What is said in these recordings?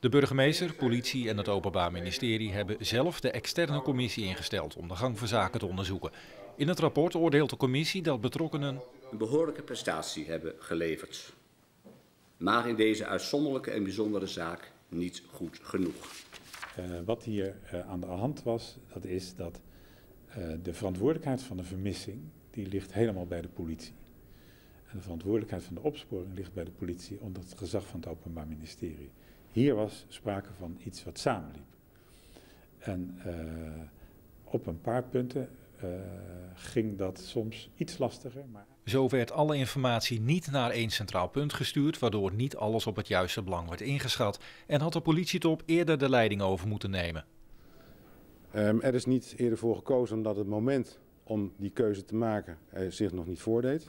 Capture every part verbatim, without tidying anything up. De burgemeester, politie en het Openbaar Ministerie hebben zelf de externe commissie ingesteld om de gang van zaken te onderzoeken. In het rapport oordeelt de commissie dat betrokkenen een behoorlijke prestatie hebben geleverd. Maar in deze uitzonderlijke en bijzondere zaak niet goed genoeg. Uh, wat hier uh, aan de hand was, dat is dat uh, de verantwoordelijkheid van de vermissing, die ligt helemaal bij de politie. En de verantwoordelijkheid van de opsporing ligt bij de politie onder het gezag van het Openbaar Ministerie. Hier was sprake van iets wat samenliep. En uh, op een paar punten uh, ging dat soms iets lastiger. Maar... Zo werd alle informatie niet naar één centraal punt gestuurd, waardoor niet alles op het juiste belang wordt ingeschat. En had de politietop eerder de leiding over moeten nemen. Um, er is niet eerder voor gekozen omdat het moment om die keuze te maken uh, zich nog niet voordeed.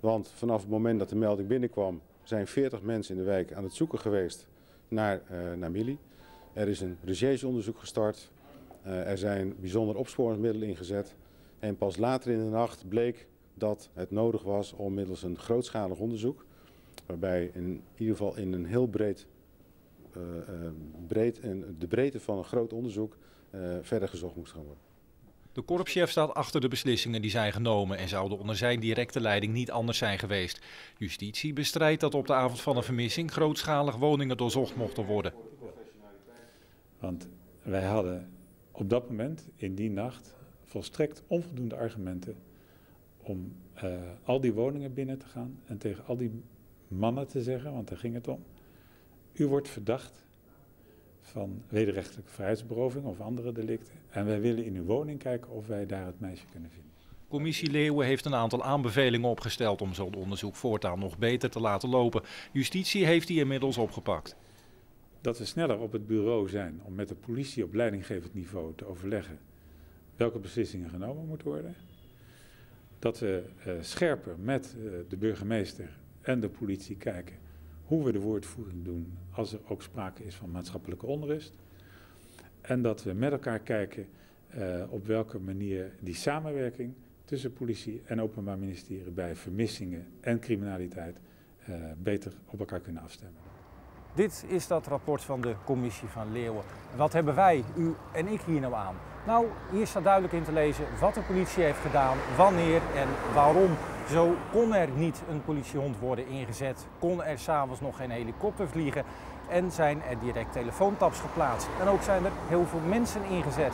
Want vanaf het moment dat de melding binnenkwam zijn veertig mensen in de wijk aan het zoeken geweest naar, uh, naar Milly. Er is een rechercheonderzoek gestart, uh, er zijn bijzonder opsporingsmiddelen ingezet en pas later in de nacht bleek dat het nodig was om middels een grootschalig onderzoek, waarbij in ieder geval in een heel breed, uh, uh, breed en de breedte van een groot onderzoek uh, verder gezocht moest gaan worden. De korpschef staat achter de beslissingen die zijn genomen en zouden onder zijn directe leiding niet anders zijn geweest. Justitie bestrijdt dat op de avond van een vermissing grootschalig woningen doorzocht mochten worden. Want wij hadden op dat moment, in die nacht, volstrekt onvoldoende argumenten om uh, al die woningen binnen te gaan en tegen al die mannen te zeggen, want daar ging het om. U wordt verdacht van wederrechtelijke vrijheidsberoving of andere delicten. En wij willen in uw woning kijken of wij daar het meisje kunnen vinden. Commissie Leeuwe heeft een aantal aanbevelingen opgesteld om zo'n onderzoek voortaan nog beter te laten lopen. Justitie heeft die inmiddels opgepakt. Dat we sneller op het bureau zijn om met de politie op leidinggevend niveau te overleggen welke beslissingen genomen moeten worden. Dat we uh, scherper met uh, de burgemeester en de politie kijken hoe we de woordvoering doen als er ook sprake is van maatschappelijke onrust. En dat we met elkaar kijken uh, op welke manier die samenwerking tussen politie en Openbaar Ministerie bij vermissingen en criminaliteit uh, beter op elkaar kunnen afstemmen. Dit is dat rapport van de commissie van Leeuwen. Wat hebben wij, u en ik hier nou aan? Nou, hier staat duidelijk in te lezen wat de politie heeft gedaan, wanneer en waarom. Zo kon er niet een politiehond worden ingezet, kon er s'avonds nog geen helikopter vliegen en zijn er direct telefoontaps geplaatst. En ook zijn er heel veel mensen ingezet.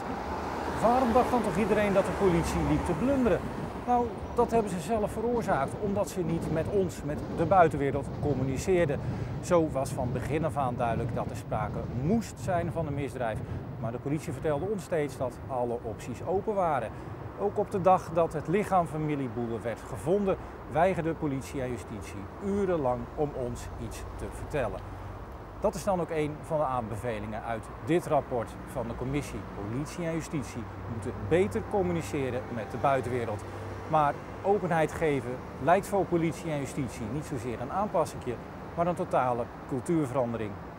Waarom dacht dan toch iedereen dat de politie liep te blunderen? Nou, dat hebben ze zelf veroorzaakt, omdat ze niet met ons, met de buitenwereld, communiceerden. Zo was van begin af aan duidelijk dat er sprake moest zijn van een misdrijf. Maar de politie vertelde ons steeds dat alle opties open waren. Ook op de dag dat het lichaam van Milly Boele werd gevonden, weigerde politie en justitie urenlang om ons iets te vertellen. Dat is dan ook een van de aanbevelingen uit dit rapport van de commissie. Politie en justitie moeten beter communiceren met de buitenwereld. Maar openheid geven leidt voor politie en justitie niet zozeer een aanpassingje, maar een totale cultuurverandering.